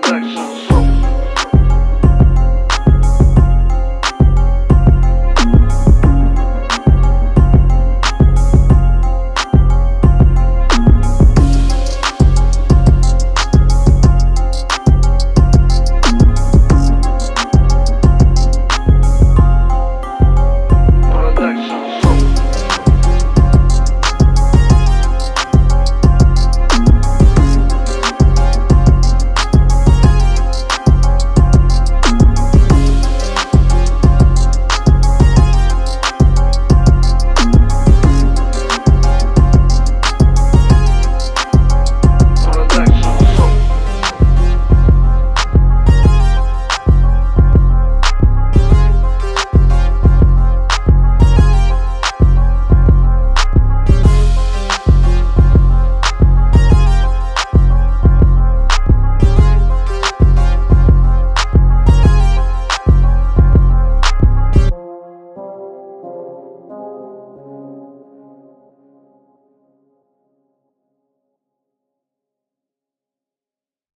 Productions.